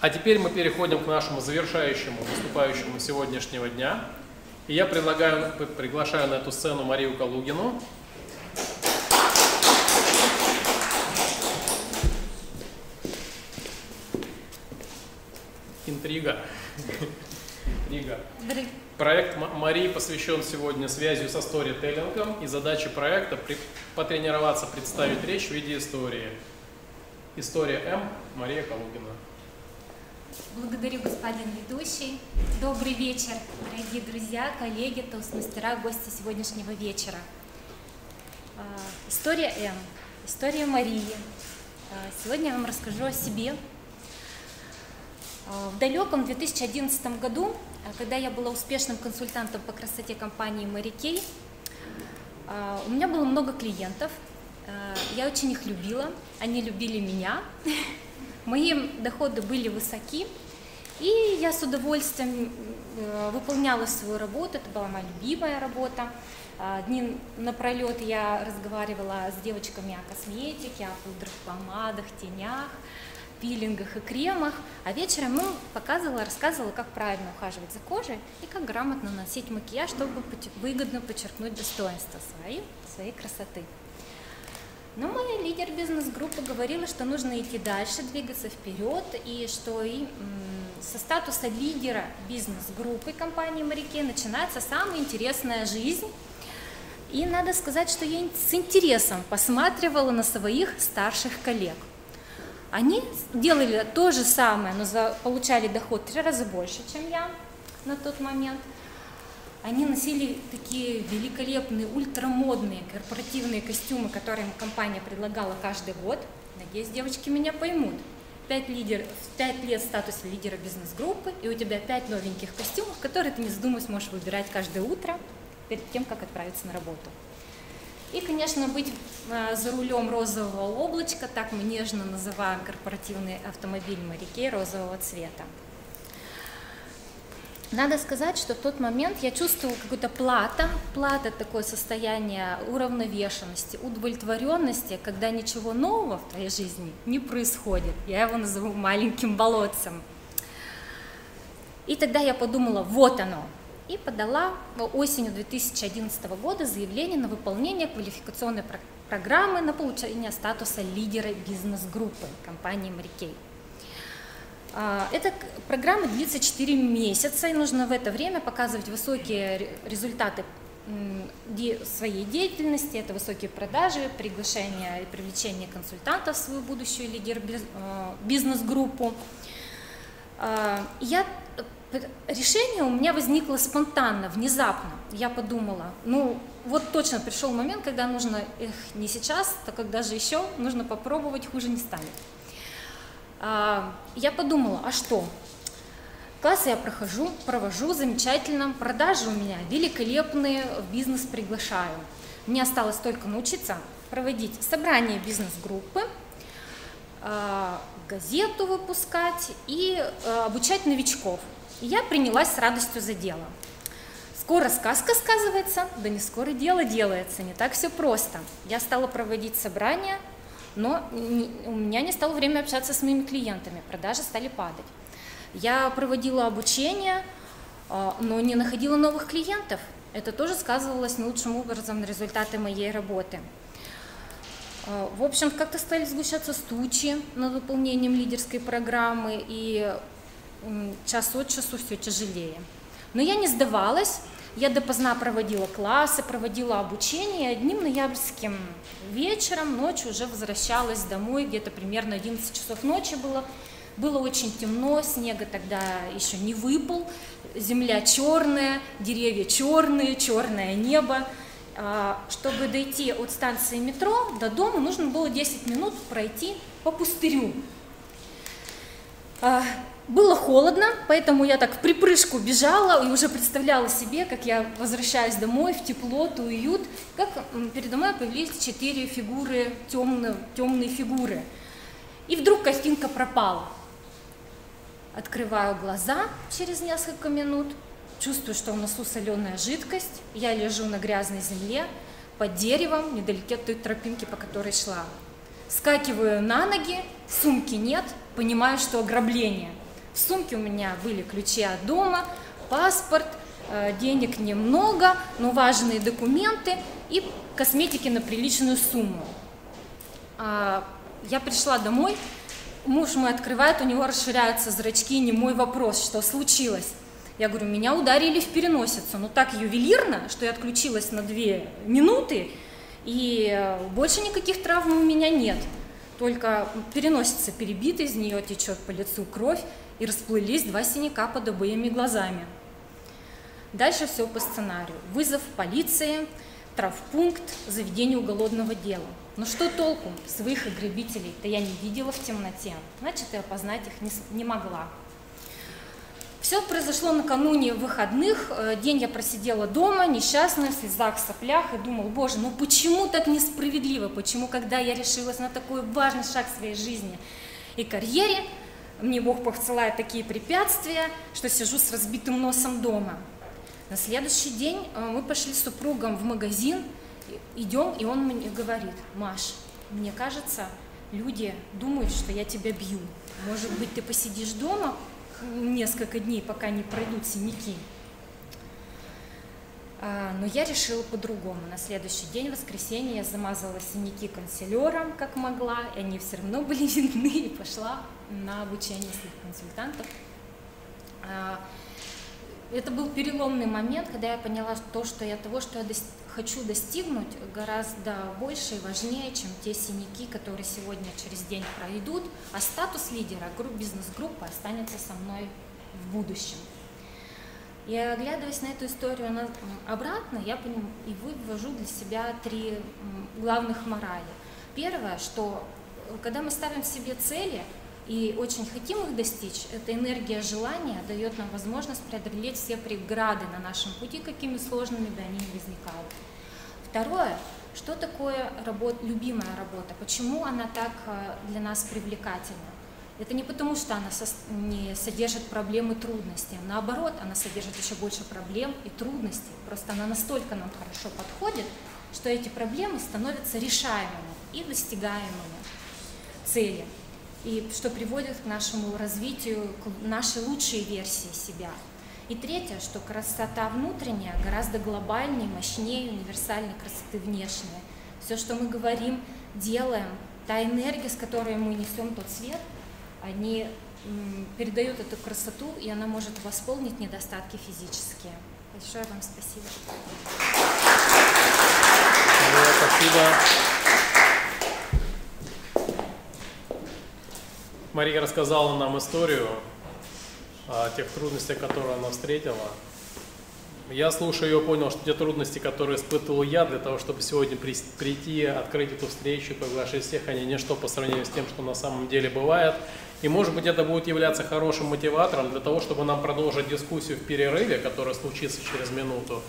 А теперь мы переходим к нашему завершающему выступающему сегодняшнего дня. И я приглашаю на эту сцену Марию Калугину. Интрига. Интрига. Проект Марии посвящен сегодня связью со сторителлингом, и задача проекта потренироваться представить речь в виде истории. История М. Мария Калугина. Благодарю, господин ведущий. Добрый вечер, дорогие друзья, коллеги, тост-мастера, гости сегодняшнего вечера. История М. История Марии. Сегодня я вам расскажу о себе. В далеком 2011 году, когда я была успешным консультантом по красоте компании Мэри Кэй, у меня было много клиентов, я очень их любила, они любили меня, мои доходы были высоки, и я с удовольствием выполняла свою работу, это была моя любимая работа. Дни напролет я разговаривала с девочками о косметике, о пудрах, помадах, тенях, пилингах и кремах, а вечером ему показывала, рассказывала, как правильно ухаживать за кожей и как грамотно наносить макияж, чтобы выгодно подчеркнуть достоинства своей красоты. Но моя лидер бизнес-группы говорила, что нужно идти дальше, двигаться вперед, и что со статуса лидера бизнес-группы компании Марике начинается самая интересная жизнь. И надо сказать, что я с интересом посматривала на своих старших коллег. Они делали то же самое, но получали доход в 3 раза больше, чем я на тот момент. Они носили такие великолепные, ультрамодные корпоративные костюмы, которые компания предлагала каждый год. Надеюсь, девочки меня поймут. 5 лет статуса лидера бизнес-группы, и у тебя 5 новеньких костюмов, которые ты, не задумываясь, можешь выбирать каждое утро перед тем, как отправиться на работу. И, конечно, быть за рулем розового облачка, так мы нежно называем корпоративный автомобиль Марике розового цвета. Надо сказать, что в тот момент я чувствовала какую-то плата такое состояние уравновешенности, удовлетворенности, когда ничего нового в твоей жизни не происходит. Я его назову маленьким болотцем. И тогда я подумала, вот оно. И подала осенью 2011 года заявление на выполнение квалификационной программы на получение статуса лидера бизнес-группы компании Мэри Кэй. Эта программа длится 4 месяца, и нужно в это время показывать высокие результаты своей деятельности, это высокие продажи, приглашение и привлечение консультантов в свою будущую лидер бизнес-группу. Решение у меня возникло спонтанно, внезапно. Я подумала, ну вот точно пришел момент, когда нужно, не сейчас, так как даже еще, нужно попробовать, хуже не станет. Я подумала, а что? Классы я провожу замечательно, продажи у меня великолепные, в бизнес приглашаю. Мне осталось только научиться проводить собрание бизнес-группы, газету выпускать и обучать новичков. И я принялась с радостью за дело. Скоро сказка сказывается, да не скоро дело делается, не так все просто. Я стала проводить собрания, но у меня не стало время общаться с моими клиентами, продажи стали падать. Я проводила обучение, но не находила новых клиентов. Это тоже сказывалось не лучшим образом на результаты моей работы. В общем, как-то стали сгущаться тучи над выполнением лидерской программы, и час от часу все тяжелее. Но я не сдавалась, я допоздна проводила классы, проводила обучение, и одним ноябрьским вечером, ночью уже возвращалась домой, где-то примерно 11 часов ночи было. Было очень темно, снега тогда еще не выпал, земля черная, деревья черные, черное небо. Чтобы дойти от станции метро до дома, нужно было 10 минут пройти по пустырю. Было холодно, поэтому я так в припрыжку бежала и уже представляла себе, как я возвращаюсь домой в теплоту, уют, как передо мной появились 4 фигуры, темные фигуры. И вдруг картинка пропала. Открываю глаза через несколько минут, чувствую, что в носу соленая жидкость, я лежу на грязной земле под деревом, недалеко от той тропинки, по которой шла. Вскакиваю на ноги, сумки нет, понимаю, что ограбление. В сумке у меня были ключи от дома, паспорт, денег немного, но важные документы и косметики на приличную сумму. Я пришла домой, муж мой открывает, у него расширяются зрачки, не мой вопрос, что случилось. Я говорю, меня ударили в переносицу, но так ювелирно, что я отключилась на 2 минуты, и больше никаких травм у меня нет. Только переносица перебита, из нее течет по лицу кровь, и расплылись 2 синяка под обоими глазами. Дальше все по сценарию. Вызов полиции, травмпункт, заведение уголовного дела. Но что толку? Своих ограбителей-то я не видела в темноте, значит, и опознать их не могла. Все произошло накануне выходных, день я просидела дома, несчастная, в слезах, соплях, и думала, боже, ну почему так несправедливо, почему, когда я решилась на такой важный шаг в своей жизни и карьере, мне Бог посылает такие препятствия, что сижу с разбитым носом дома. На следующий день мы пошли с супругом в магазин, идем, и он мне говорит, Маш, мне кажется, люди думают, что я тебя бью, может быть, ты посидишь дома несколько дней, пока не пройдут синяки. Но я решила по-другому. На следующий день, в воскресенье, я замазала синяки консилером, как могла, и они все равно были видны, и пошла на обучение своих консультантов. Это был переломный момент, когда я поняла, что я хочу достигнуть, гораздо больше и важнее, чем те синяки, которые сегодня через день пройдут, а статус лидера бизнес-группы останется со мной в будущем. И оглядываясь на эту историю обратно, я вывожу для себя 3 главных морали. Первое, что когда мы ставим себе цели и очень хотим их достичь, эта энергия желания дает нам возможность преодолеть все преграды на нашем пути, какими сложными бы они ни возникали. Второе, что такое любимая работа, почему она так для нас привлекательна? Это не потому, что она не содержит проблем и трудностей, наоборот, она содержит еще больше проблем и трудностей, просто она настолько нам хорошо подходит, что эти проблемы становятся решаемыми и достигаемыми цели. И что приводит к нашему развитию, к нашей лучшей версии себя. И третье, что красота внутренняя гораздо глобальнее, мощнее универсальной красоты внешней. Все, что мы говорим, делаем, та энергия, с которой мы несем тот свет, они передают эту красоту, и она может восполнить недостатки физические. Большое вам спасибо. Спасибо. Мария рассказала нам историю о тех трудностях, которые она встретила. Я, слушая ее, понял, что те трудности, которые испытывал я, для того, чтобы сегодня прийти, открыть эту встречу, приглашать всех, они ничто по сравнению с тем, что на самом деле бывает. И, может быть, это будет являться хорошим мотиватором для того, чтобы нам продолжить дискуссию в перерыве, которая случится через минуту.